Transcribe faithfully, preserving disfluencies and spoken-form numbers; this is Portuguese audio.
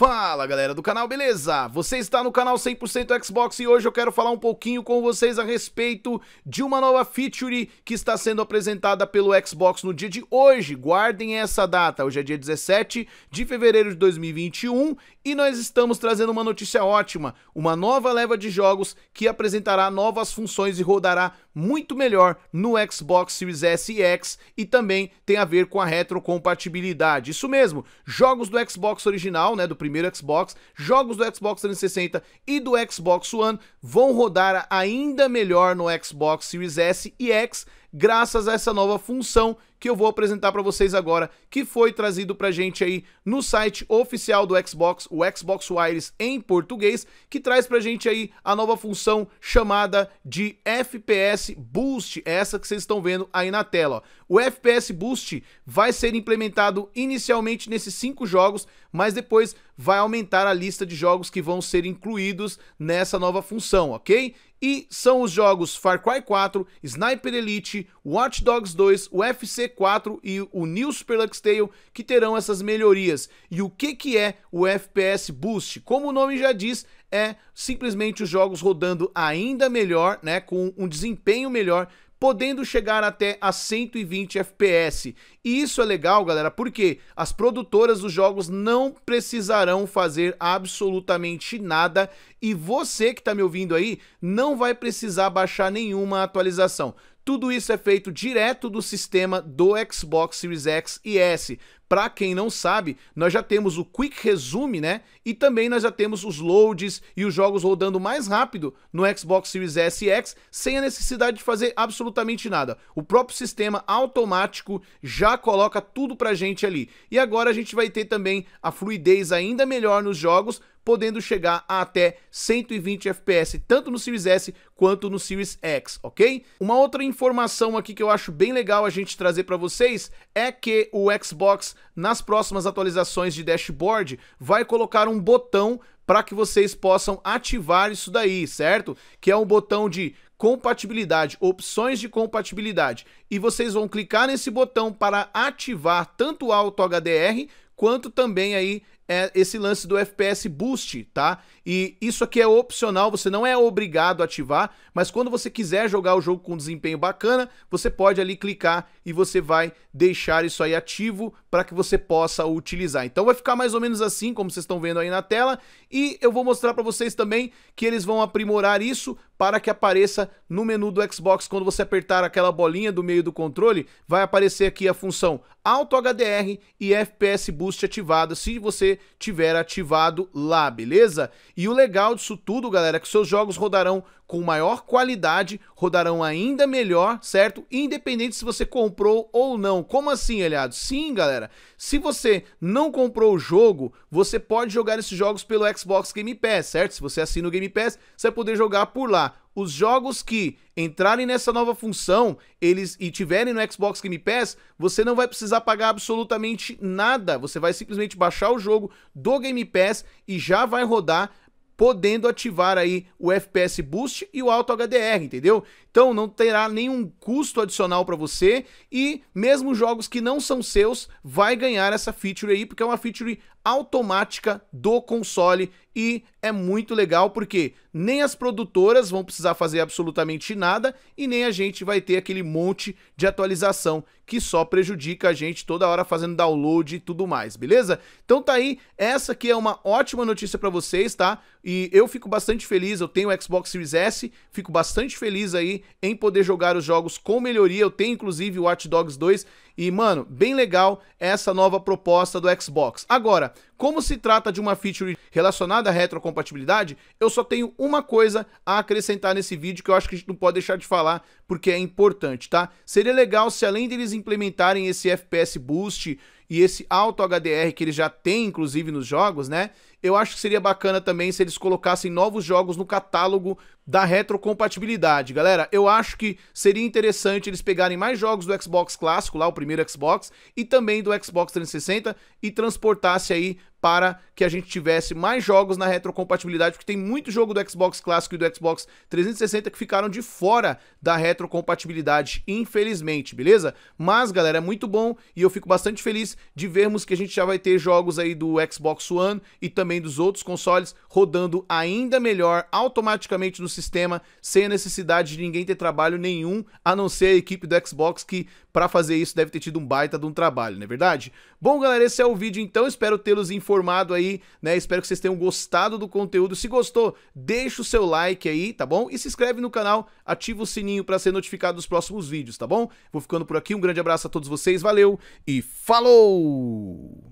Fala galera do canal, beleza? Você está no canal cem por cento Xbox e hoje eu quero falar um pouquinho com vocês a respeito de uma nova feature que está sendo apresentada pelo Xbox no dia de hoje. Guardem essa data, hoje é dia dezessete de fevereiro de dois mil e vinte e um e nós estamos trazendo uma notícia ótima, uma nova leva de jogos que apresentará novas funções e rodará muito melhor no Xbox Series S e X e também tem a ver com a retrocompatibilidade. Isso mesmo, jogos do Xbox original, né, do primeiro Xbox, jogos do Xbox trezentos e sessenta e do Xbox One vão rodar ainda melhor no Xbox Series S e X graças a essa nova função que eu vou apresentar para vocês agora, que foi trazido pra gente aí no site oficial do Xbox, o Xbox Wires em português, que traz pra gente aí a nova função chamada de F P S Boost, essa que vocês estão vendo aí na tela, ó. O F P S Boost vai ser implementado inicialmente nesses cinco jogos, mas depois vai aumentar a lista de jogos que vão ser incluídos nessa nova função, ok? E são os jogos Far Cry quatro, Sniper Elite, Watch Dogs dois, U F C quatro e o New Super Lucky Tale que terão essas melhorias. E o que, que é o F P S Boost? Como o nome já diz, é simplesmente os jogos rodando ainda melhor, né, com um desempenho melhor, podendo chegar até a cento e vinte F P S. E isso é legal, galera, porque as produtoras dos jogos não precisarão fazer absolutamente nada e você que está me ouvindo aí não vai precisar baixar nenhuma atualização. Tudo isso é feito direto do sistema do Xbox Series X e S. Para quem não sabe, nós já temos o Quick Resume, né? E também nós já temos os loads e os jogos rodando mais rápido no Xbox Series S e X, sem a necessidade de fazer absolutamente nada. O próprio sistema automático já coloca tudo pra gente ali. E agora a gente vai ter também a fluidez ainda melhor nos jogos, podendo chegar a até cento e vinte F P S, tanto no Series S quanto no Series X, ok? Uma outra informação aqui que eu acho bem legal a gente trazer para vocês é que o Xbox, nas próximas atualizações de dashboard, vai colocar um botão para que vocês possam ativar isso daí, certo? Que é um botão de compatibilidade, opções de compatibilidade. E vocês vão clicar nesse botão para ativar tanto o Auto H D R quanto também aí é esse lance do F P S Boost, tá? E isso aqui é opcional, você não é obrigado a ativar, mas quando você quiser jogar o jogo com desempenho bacana, você pode ali clicar e você vai deixar isso aí ativo para que você possa utilizar. Então vai ficar mais ou menos assim, como vocês estão vendo aí na tela, e eu vou mostrar para vocês também que eles vão aprimorar isso para que apareça no menu do Xbox, quando você apertar aquela bolinha do meio do controle, vai aparecer aqui a função Auto H D R e F P S Boost ativado, se você tiver ativado lá, beleza? E o legal disso tudo, galera, é que seus jogos rodarão com maior qualidade, rodarão ainda melhor, certo? Independente se você comprou ou não. Como assim, aliado? Sim, galera, se você não comprou o jogo, você pode jogar esses jogos pelo Xbox Game Pass, certo? Se você assina o Game Pass, você vai poder jogar por lá. Os jogos que entrarem nessa nova função eles e tiverem no Xbox Game Pass, você não vai precisar pagar absolutamente nada. Você vai simplesmente baixar o jogo do Game Pass e já vai rodar, podendo ativar aí o F P S Boost e o Auto H D R, entendeu? Então não terá nenhum custo adicional para você e mesmo jogos que não são seus vai ganhar essa feature aí, porque é uma feature automática do console e é muito legal porque nem as produtoras vão precisar fazer absolutamente nada e nem a gente vai ter aquele monte de atualização que só prejudica a gente toda hora fazendo download e tudo mais, beleza? Então tá aí, essa aqui é uma ótima notícia para vocês, tá? E eu fico bastante feliz, eu tenho o Xbox Series S, fico bastante feliz aí em poder jogar os jogos com melhoria, eu tenho inclusive o Watch Dogs dois e, mano, bem legal essa nova proposta do Xbox. Agora, como se trata de uma feature relacionada à retrocompatibilidade, eu só tenho uma coisa a acrescentar nesse vídeo que eu acho que a gente não pode deixar de falar, porque é importante, tá? Seria legal se além deles implementarem esse F P S Boost e esse Auto H D R que eles já têm, inclusive, nos jogos, né? Eu acho que seria bacana também se eles colocassem novos jogos no catálogo da retrocompatibilidade. Galera, eu acho que seria interessante eles pegarem mais jogos do Xbox clássico, lá o primeiro Xbox, e também do Xbox trezentos e sessenta, e transportasse aí para que a gente tivesse mais jogos na retrocompatibilidade, porque tem muito jogo do Xbox clássico e do Xbox trezentos e sessenta que ficaram de fora da retrocompatibilidade, infelizmente, beleza? Mas, galera, é muito bom e eu fico bastante feliz de vermos que a gente já vai ter jogos aí do Xbox One e também dos outros consoles rodando ainda melhor automaticamente no sistema, sem a necessidade de ninguém ter trabalho nenhum, a não ser a equipe do Xbox, que para fazer isso deve ter tido um baita de um trabalho, não é verdade? Bom, galera, esse é o vídeo, então espero tê-los informado aí, né? Espero que vocês tenham gostado do conteúdo. Se gostou, deixa o seu like aí, tá bom? E se inscreve no canal, ativa o sininho para ser notificado dos próximos vídeos, tá bom? Vou ficando por aqui, um grande abraço a todos vocês, valeu e falou!